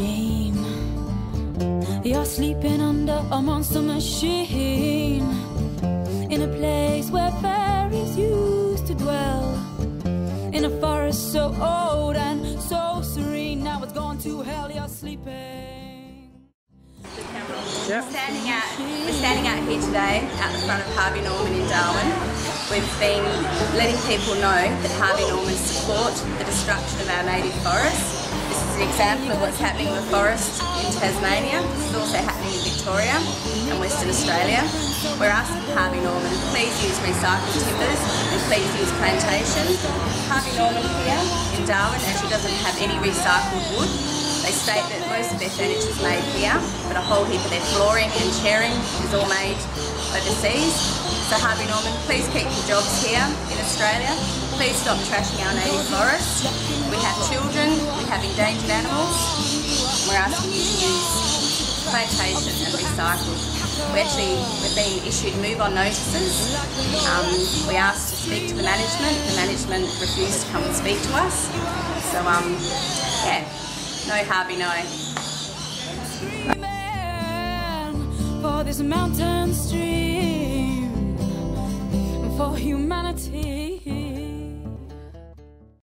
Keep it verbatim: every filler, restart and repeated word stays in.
shame. You're sleeping under a monster machine, in a place where fairies used to dwell, in a forest so old and so serene. Now it's gone to hell, you're sleeping. The camera. Yep. We're standing out, we're standing out here today, out the front of Harvey Norman in Darwin. We've been letting people know that Harvey Norman support the destruction of our native forests. This is an example of what's happening with forests in Tasmania. This is also happening in Victoria and Western Australia. We're asking Harvey Norman, please use recycled timbers and please use plantation. Harvey Norman here in Darwin actually doesn't have any recycled wood. They state that most of their furniture is made here, but a whole heap of their flooring and chairing is all made overseas. So Harvey Norman, please keep your jobs here in Australia. Please stop trashing our native forests. We have children, we have endangered animals. We're asking you to use plantation and recycle. We actually, we've been issued move-on notices. Um, we asked to speak to the management. The management refused to come and speak to us. So, um, yeah. No Harvey, no. Screaming for this mountain stream, for humanity.